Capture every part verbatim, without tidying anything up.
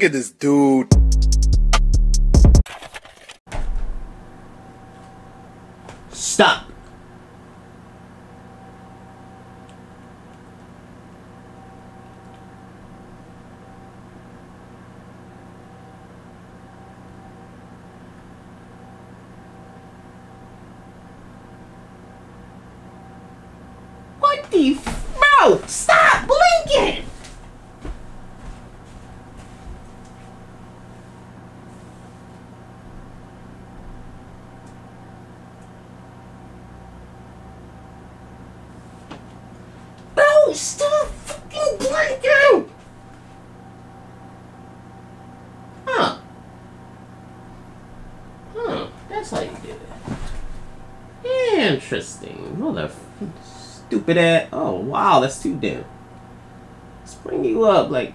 Look at this dude. Stop. What the f- Bro, stop blinking! Bro, stop fucking blinking! Huh. Huh, that's how you did it. Interesting. Motherfucker. Stupid ass. Oh, wow, that's too damn. Let's bring you up, like.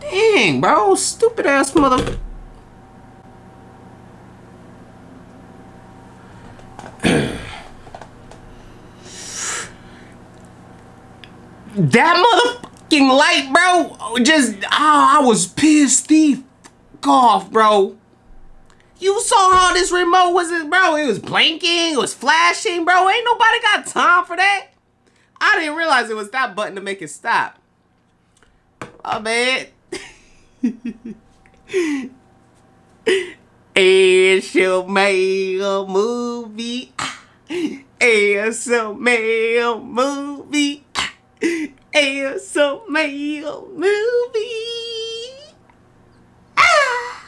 Dang, bro. Stupid ass mother. That motherfucking light, bro. Just, oh, I was pissed the fuck off, bro. You saw how this remote was, bro. It was blinking, it was flashing, bro. Ain't nobody got time for that. I didn't realize it was that button to make it stop. My bad. S M L Movie. S M L Movie. S M L Movie. Ah!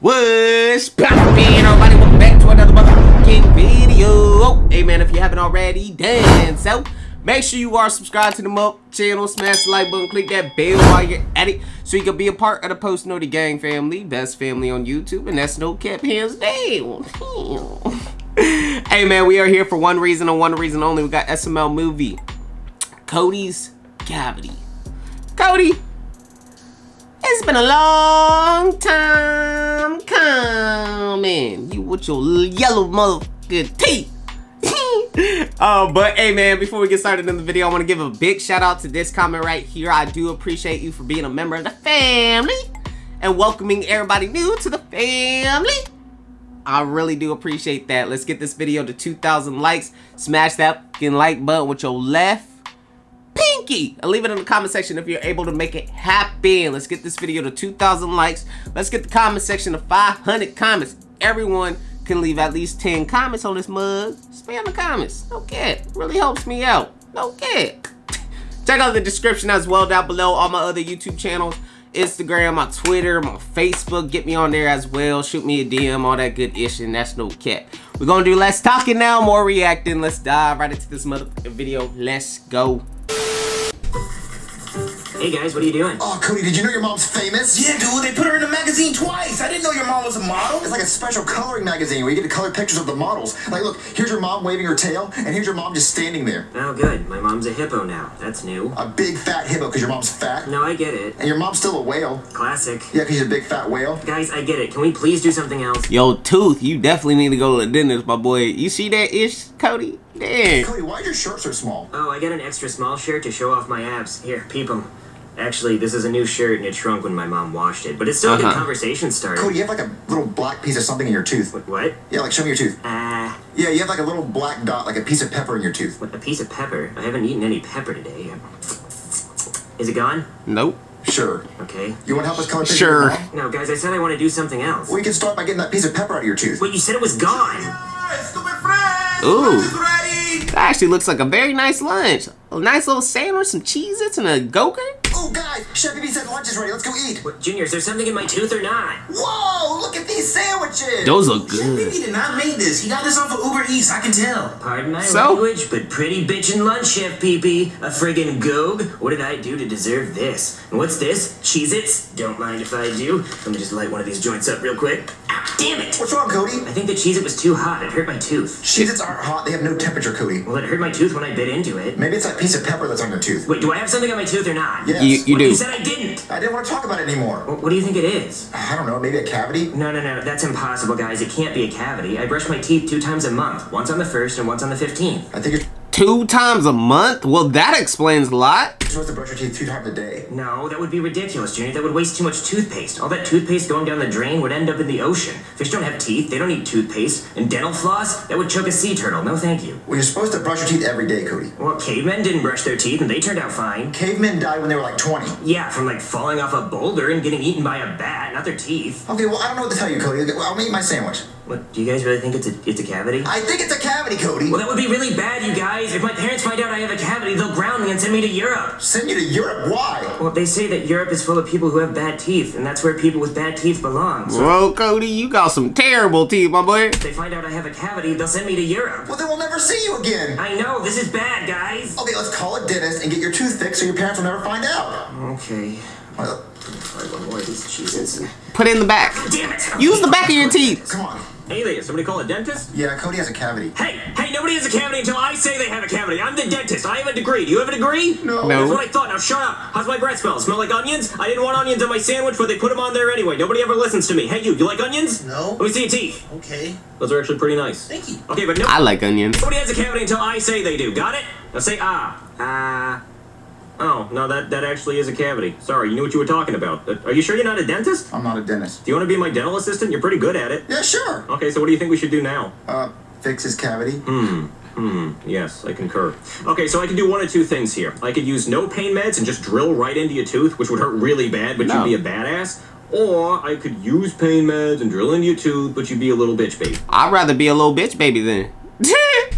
What's poppin'? Everybody, welcome back to another motherfucking video. Oh, hey man, if you haven't already done so, make sure you are subscribed to the Mup channel, smash the like button, click that bell while you're at it, so you can be a part of the Post-Noddy Gang Family, best family on YouTube, and that's no cap, hands down. Hey man, we are here for one reason and one reason only. We got S M L Movie, Cody's Cavity. Cody. It's been a long time coming. You with your yellow motherfucking teeth. uh, but hey man, before we get started in the video, I want to give a big shout out to this comment right here. I do appreciate you for being a member of the family and welcoming everybody new to the family. I really do appreciate that. Let's get this video to two thousand likes. Smash that fucking like button with your left pinky, and leave it in the comment section if you're able to make it happen. Let's get this video to two thousand likes. Let's get the comment section to five hundred comments. Everyone can leave at least ten comments on this mug. Spam the comments. No care. Really helps me out. No care. Check out the description as well down below. All my other YouTube channels, Instagram, my Twitter, my Facebook. Get me on there as well. Shoot me a D M, all that good ish, and that's no cap. We're gonna do less talking now, more reacting. Let's dive right into this motherfucking video. Let's go. Hey guys, what are you doing? Oh, Cody, did you know your mom's famous? Yeah, dude, they put her in a magazine twice. I didn't know your mom was a model. It's like a special coloring magazine where you get to color pictures of the models. Like, look, here's your mom waving her tail, and here's your mom just standing there. Oh, good. My mom's a hippo now. That's new. A big fat hippo because your mom's fat. No, I get it. And your mom's still a whale. Classic. Yeah, because she's a big fat whale. Guys, I get it. Can we please do something else? Yo, Tooth, you definitely need to go to the dentist, my boy. You see that ish, Cody? Dang. Cody, why are your shirts so small? Oh, I got an extra small shirt to show off my abs. Here, peep them. Actually, this is a new shirt and it shrunk when my mom washed it, but it's still uh-huh. a good conversation starter. Cody, you have like a little black piece of something in your tooth. What? What? Yeah, like show me your tooth. Ah. Uh, yeah, you have like a little black dot, like a piece of pepper in your tooth. What? A piece of pepper? I haven't eaten any pepper today. Is it gone? Nope. Sure. Okay. You want to help us color picture? Sure. No, guys, I said I want to do something else. Well, you can start by getting that piece of pepper out of your tooth. Wait, you said it was gone. Ooh. That actually looks like a very nice lunch. A nice little sandwich, some Cheez-Its, and a go-kart. Oh, guys, Chef Pee-Bee said lunch is ready. Let's go eat. What, Junior, is there something in my tooth or not? Whoa, look at these sandwiches. Those look good. Chef Pee-Bee did not make this. He got this off of Uber East, I can tell. Pardon my so? language, but pretty bitchin' lunch, Chef Pee-Bee. A friggin' goog. What did I do to deserve this? And what's this? Cheez-Its? Don't mind if I do. Let me just light one of these joints up real quick. Ah, damn it. What's wrong, Cody? I think the Cheez-It was too hot. It hurt my tooth. Cheez-Its aren't hot. They have no temperature, Cody. Well, it hurt my tooth when I bit into it. Maybe it's that piece of pepper that's on your tooth. Wait, do I have something on my tooth or not? Yes. You, you well, do. You said I didn't. I didn't want to talk about it anymore. Well, what do you think it is? I don't know. Maybe a cavity? No, no, no. That's impossible, guys. It can't be a cavity. I brush my teeth two times a month. Once on the first and once on the fifteenth. I think it's... two times a month? Well, that explains a lot. You're supposed to brush your teeth two times a day. No, that would be ridiculous, Junior. That would waste too much toothpaste. All that toothpaste going down the drain would end up in the ocean. Fish don't have teeth. They don't need toothpaste. And dental floss? That would choke a sea turtle. No, thank you. Well, you're supposed to brush your teeth every day, Cody. Well, cavemen didn't brush their teeth, and they turned out fine. Cavemen died when they were like twenty. Yeah, from like falling off a boulder and getting eaten by a bat, not their teeth. Okay, well, I don't know what to tell you, Cody. I'll eat my sandwich. What, do you guys really think it's a, it's a cavity? I think it's a cavity, Cody. Well, that would be really bad, you guys. If my parents find out I have a cavity, they'll ground me and send me to Europe. Send you to Europe? Why? Well, they say that Europe is full of people who have bad teeth, and that's where people with bad teeth belong. So whoa, Cody, you got some terrible teeth, my boy. If they find out I have a cavity, they'll send me to Europe. Well, then we'll never see you again. I know, this is bad, guys. Okay, let's call a dentist and get your tooth fixed so your parents will never find out. Okay. Well, put it in the back. Damn it. Use the back of your teeth. Come on. Hey there, somebody call a dentist? Yeah, Cody has a cavity. Hey, hey, nobody has a cavity until I say they have a cavity. I'm the dentist. I have a degree. Do you have a degree? No. No. That's what I thought. Now shut up. How's my breath smell? Smell like onions? I didn't want onions on my sandwich, but they put them on there anyway. Nobody ever listens to me. Hey, you, you like onions? No. Let me see your teeth. Okay. Those are actually pretty nice. Thank you. Okay, but no. I like onions. Nobody has a cavity until I say they do. Got it? Now say ah. Ah. Uh, Oh, no, that, that actually is a cavity. Sorry, you knew what you were talking about. Uh, are you sure you're not a dentist? I'm not a dentist. Do you want to be my dental assistant? You're pretty good at it. Yeah, sure. Okay, so what do you think we should do now? Uh, fix his cavity. Hmm. Hmm. Yes, I concur. Okay, so I can do one of two things here. I could use no pain meds and just drill right into your tooth, which would hurt really bad, but no. You'd be a badass. Or I could use pain meds and drill into your tooth, but you'd be a little bitch baby. I'd rather be a little bitch baby then.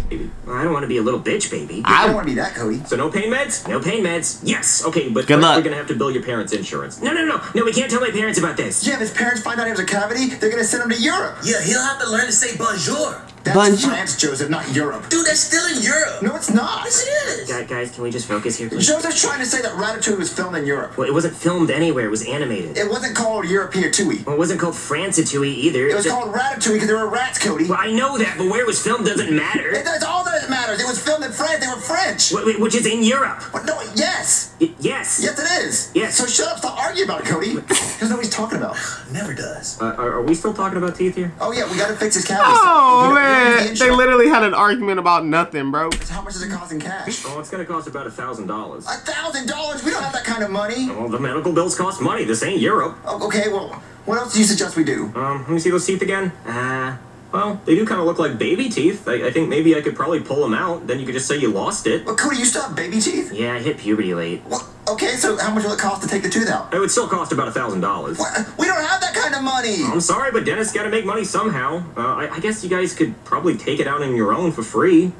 Baby. I don't want to be a little bitch, baby. I don't want to be that, Cody. So no pain meds? No pain meds. Yes. Okay, but first we're gonna have to bill your parents' insurance. No, no, no, no. We can't tell my parents about this. Yeah, if his parents find out he has a cavity, they're gonna send him to Europe. Yeah, he'll have to learn to say bonjour. That's bonjour. France, Joseph, not Europe. Dude, that's still in Europe. No, it's not. Yes, it is. God, guys, can we just focus here, please? Joseph's trying to say that Ratatouille was filmed in Europe. Well, it wasn't filmed anywhere. It was animated. It wasn't called Europeatouille. Well, it wasn't called Franceatouille either. It was just called Ratatouille because there were rats, Cody. Well, I know that, but where it was filmed doesn't matter. It, that's all that matters. It was filmed in France. They were French. Wh which is in Europe. Well, no, yes. Y yes. Yes, it is. Yes. So shut up. Stop arguing about it, Cody. He doesn't know what he's talking about. Never does. Uh, are, are we still talking about teeth here? Oh, yeah. We got to fix his cavities. Oh, so, man. The they literally had an argument about nothing, bro. How much does it cost in cash? Oh, it's gonna cost about a thousand dollars. A thousand dollars? We don't have that kind of money. Well, the medical bills cost money. This ain't Europe. Oh, okay, well, what else do you suggest we do? Um, let me see those teeth again. Ah. Uh... Well, they do kind of look like baby teeth. I, I think maybe I could probably pull them out. Then you could just say you lost it. Well, Cody, you still have baby teeth? Yeah, I hit puberty late. Well, okay, so how much will it cost to take the tooth out? It would still cost about a thousand dollars. We don't have that kind of money! I'm sorry, but dentists gotta make money somehow. Uh, I, I guess you guys could probably take it out on your own for free.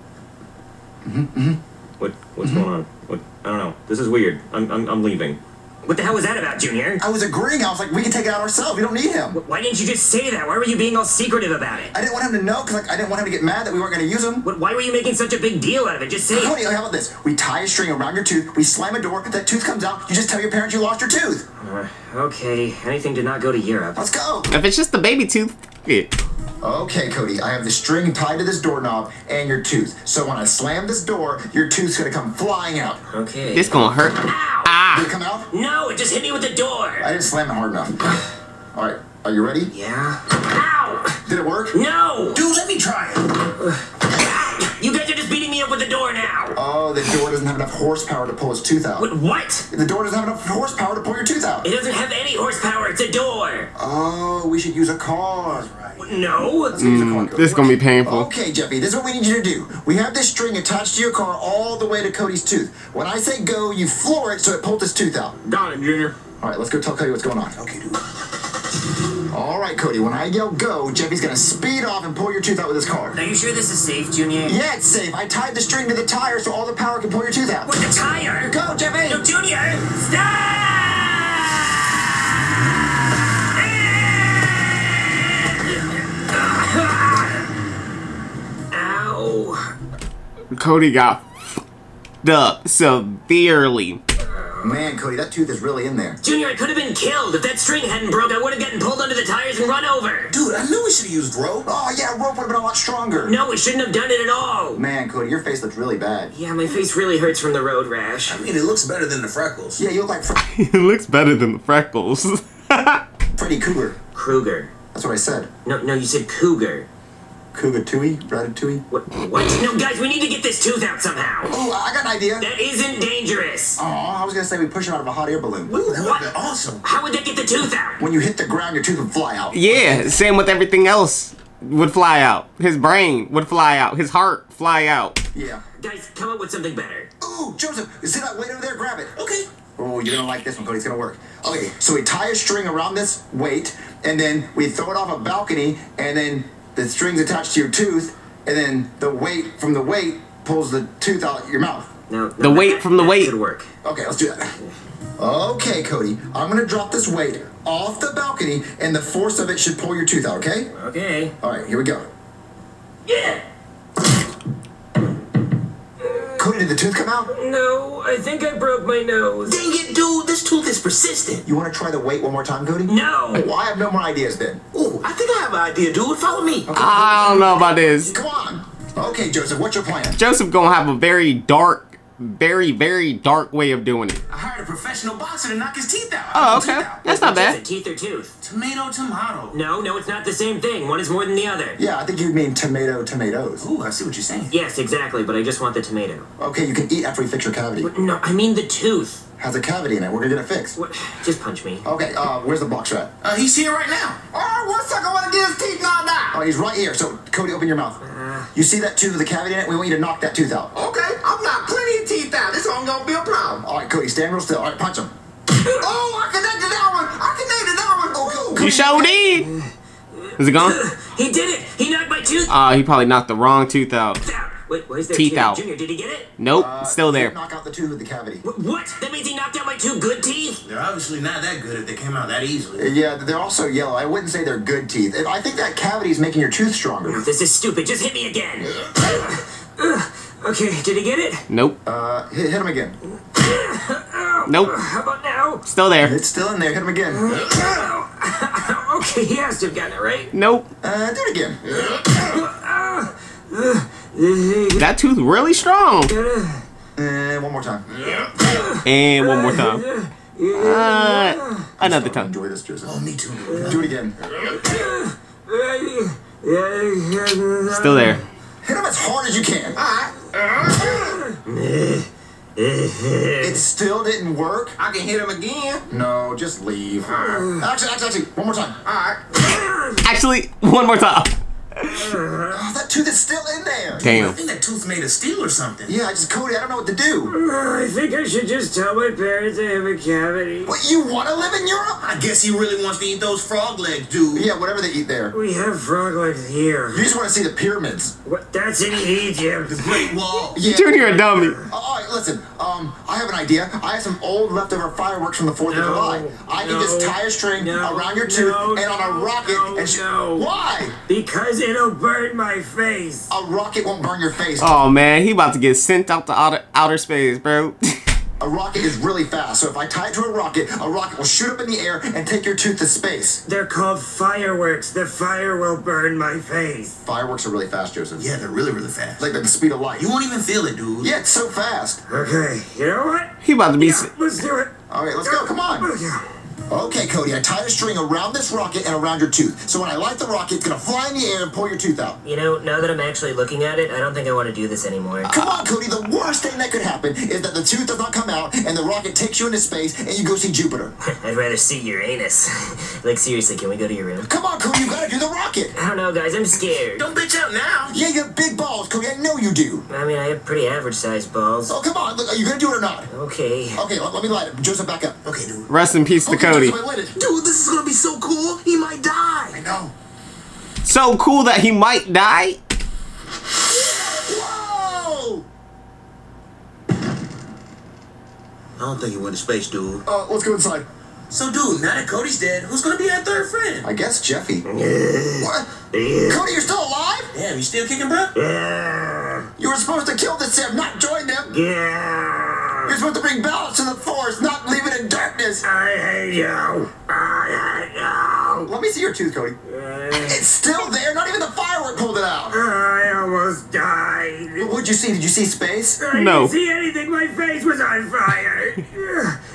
Mm-hmm, mm-hmm. What, what's mm-hmm. going on? What, I don't know. This is weird. I'm, I'm, I'm leaving. What the hell was that about, Junior? I was agreeing. I was like, we can take it out ourselves. We don't need him. Why didn't you just say that? Why were you being all secretive about it? I didn't want him to know because like, I didn't want him to get mad that we weren't going to use him. What, why were you making such a big deal out of it? Just say Cody, how about this? We tie a string around your tooth. We slam a door. That tooth comes out. You just tell your parents you lost your tooth. Uh, okay. Anything did not go to Europe. Let's go. If it's just the baby tooth, it. Okay, Cody, I have the string tied to this doorknob and your tooth. So when I slam this door, your tooth's gonna come flying out. Okay. This gonna hurt. Ow! Ah! Did it come out? No, it just hit me with the door. I didn't slam it hard enough. All right, are you ready? Yeah. Ow! Did it work? No! Dude, let me try it. You guys are just beating me up with the door now. Oh, the door doesn't have enough horsepower to pull his tooth out. Wait, what? The door doesn't have enough horsepower to pull your tooth out. It doesn't have any horsepower. It's a door. Oh, we should use a car. No. Mm, this is going to be painful. Okay, Jeffy, this is what we need you to do. We have this string attached to your car all the way to Cody's tooth. When I say go, you floor it so it pulls his tooth out. Got it, Junior. All right, let's go tell Cody what's going on. Okay, dude. All right, Cody, when I yell go, Jeffy's going to speed off and pull your tooth out with his car. Are you sure this is safe, Junior? Yeah, it's safe. I tied the string to the tire so all the power can pull your tooth out. With the tire? Go, Jeffy. No, Junior. Stop! Cody got f***ed up severely. Man, Cody, that tooth is really in there. Junior, I could have been killed. If that string hadn't broke, I would have gotten pulled under the tires and run over. Dude, I knew we should have used rope. Oh, yeah, rope would have been a lot stronger. No, we shouldn't have done it at all. Man, Cody, your face looks really bad. Yeah, my face really hurts from the road rash. I mean, it looks better than the freckles. Yeah, you look like fre- It looks better than the freckles. Freddy Krueger. Krueger. That's what I said. No, no, you said Cougar. Cougatouille? Ratatouille? What? What? No, guys, we need to get this tooth out somehow. Oh, I got an idea. That isn't dangerous. Oh, I was going to say we push it out of a hot air balloon. Ooh, that what? Would be awesome. How would they get the tooth out? When you hit the ground, your tooth would fly out. Yeah, same with everything else would fly out. His brain would fly out. His heart fly out. Yeah. Guys, come up with something better. Ooh, Joseph, see that weight over there? Grab it. Okay. Oh, you're going to like this one, Cody. It's going to work. Okay, so we tie a string around this weight, and then we throw it off a balcony, and then the string's attached to your tooth, and then the weight from the weight pulls the tooth out of your mouth. No, no the weight that, from the weight could work. Okay, let's do that. Okay, Cody, I'm gonna drop this weight off the balcony, and the force of it should pull your tooth out. Okay? Okay. All right, here we go. Yeah. Cody, did the tooth come out? No, I think I broke my nose. Dang it, dude! This tooth is persistent. You want to try the weight one more time, Cody? No. Well, I have no more ideas then. Ooh, I think I have an idea, dude. Follow me. Okay. I don't know about this. Come on. Okay, Joseph, what's your plan? Joseph gonna have a very dark, very, very dark way of doing it. I hired a professional boxer to knock his teeth out. Oh, okay. Out. That's not bad. Teeth or tooth? Tomato, tomato. No, no, it's not the same thing. One is more than the other. Yeah, I think you mean tomato, tomatoes. Ooh, I see what you're saying. Yes, exactly, but I just want the tomato. Okay, you can eat after we fix your cavity. But no, I mean the tooth. Has a cavity in it. We're gonna get it fixed. What? Just punch me. Okay, uh, where's the boxer at? Uh, he's here right now. Oh, one second, I wanna get his teeth knocked out. Oh, he's right here. So, Cody, open your mouth. Uh, you see that tooth with a cavity in it? We want you to knock that tooth out. Okay, I've knocked plenty of teeth out. This one gonna be a problem. All right, Cody, stand real still. All right, punch him. Oh, I connected that one. I connected that one. Oh, Cody. You showed it. Is it gone? He did it. He knocked my tooth. Ah, uh, he probably knocked the wrong tooth out. Wait, where's their teeth out? Junior, did he get it? Nope, uh, still there. Knock out the tooth with the cavity. What? That means he knocked out my two good teeth? They're obviously not that good if they came out that easily. Yeah, they're also yellow. I wouldn't say they're good teeth. I think that cavity is making your tooth stronger. No, this is stupid. Just hit me again. Okay, did he get it? Nope. Uh, hit, hit him again. Nope. How about now? Still there. It's still in there. Hit him again. Okay, he has to have gotten it, right? Nope. Uh, do it again. That tooth really strong. And one more time. And one more time. Uh, another time. Enjoy this, Joseph. Oh, me too. Do it again. Still there. Hit him as hard as you can. Alright. It still didn't work. I can hit him again. No, just leave. Right. Actually, actually, actually, one more time. Alright. Actually, one more time. Oh, that tooth is still in there. Damn. I think that tooth's made of steel or something. Yeah, I just, Cody, I don't know what to do. Uh, I think I should just tell my parents I have a cavity. What, you want to live in Europe? I guess he really wants to eat those frog legs, dude. Yeah, whatever they eat there. We have frog legs here. You just want to see the pyramids. What? That's in Egypt. The Great Wall. Yeah. Junior, a dummy. Uh, all right, listen. Um, I have an idea. I have some old leftover fireworks from the fourth no, of July. I no, can just tie a string no, around your tooth no, and on a rocket no, and shoot. No. Why? Because it'll burn my face. A rocket won't burn your face. Oh man, he about to get sent out to outer, outer space, bro. A rocket is really fast, so if I tie it to a rocket, a rocket will shoot up in the air and take your tooth to space. They're called fireworks. The fire will burn my face. Fireworks are really fast, Joseph. Yeah, they're really, really fast. Like at the speed of light. You won't even feel it, dude. Yeah, it's so fast. Okay, you know what? He about to be... Yeah, let's do it. All right, let's go. Come on. Yeah. Okay, Cody, I tied a string around this rocket and around your tooth. So when I light the rocket, it's going to fly in the air and pull your tooth out. You know, now that I'm actually looking at it, I don't think I want to do this anymore. Come on, Cody, the worst thing that could happen is that the tooth does not come out and the rocket takes you into space and you go see Jupiter. I'd rather see Uranus. Like, seriously, can we go to your room? Come on, Cody, you got to do the rocket. I don't know, guys, I'm scared. Don't bitch out now. Yeah, you have big balls, Cody, I know you do. I mean, I have pretty average-sized balls. Oh, come on, look, are you going to do it or not? Okay. Okay, let, let me light it. Joseph, back up. Okay, dude. Rest in peace to Cody. Dude, this is gonna be so cool. He might die. I know. So cool that he might die. Yeah, whoa! I don't think he went to space, dude. Uh, let's go inside. So, dude, now that Cody's dead, who's gonna be our third friend? I guess Jeffy. What? Cody, you're still alive? Damn, you still kicking, bro? Yeah. You were supposed to kill this Sam, not join them. Yeah. You're supposed to bring balance to the forest, not leave it in darkness. I hate you. I hate you. Let me see your tooth, Cody. Uh, it's still there. Not even the firework pulled it out. I almost died. What'd you see? Did you see space? I no. didn't see anything. My face was on fire.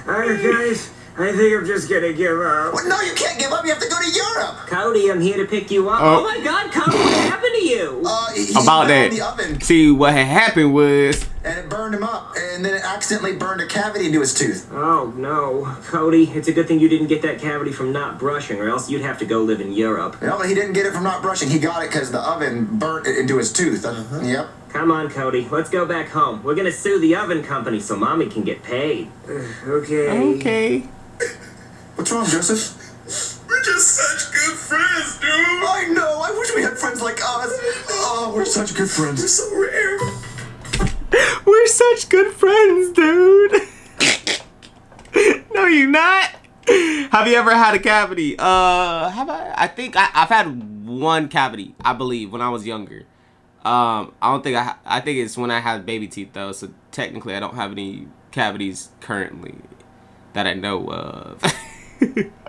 I guys, I think I'm just gonna give up. Well, no, you can't give up. You have to go to Europe. Cody, I'm here to pick you up. Oh, oh my God, Cody, what happened to you? you uh, he, about that. The oven. See, what had happened was, and it burned him up, and then it accidentally burned a cavity into his tooth. Oh no, Cody! It's a good thing you didn't get that cavity from not brushing, or else you'd have to go live in Europe. No, he didn't get it from not brushing. He got it because the oven burnt it into his tooth. Uh-huh. Yep. Come on, Cody. Let's go back home. We're gonna sue the oven company so Mommy can get paid. Okay. Okay. What's wrong, Joseph? We're just such good friends, dude. I know. I wish we had friends like us. Oh, we're such good friends. We're so rare. We're such good friends, dude. No, you're not. Have you ever had a cavity? Uh, have I? I think I, I've had one cavity, I believe, when I was younger. Um, I don't think I. I think it's when I had baby teeth, though. So technically, I don't have any cavities currently that I know of.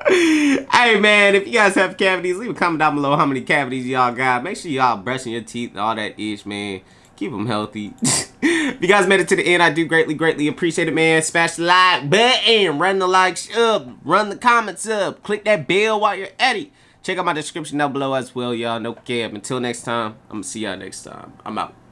Hey man, if you guys have cavities, leave a comment down below how many cavities y'all got. Make sure y'all brushing your teeth and all that ish, man. Keep them healthy. If you guys made it to the end, I do greatly, greatly appreciate it, man. Smash the like button, run the likes up, run the comments up, click that bell while you're at it. Check out my description down below as well, y'all. No cap. Until next time, I'm gonna see y'all next time. I'm out.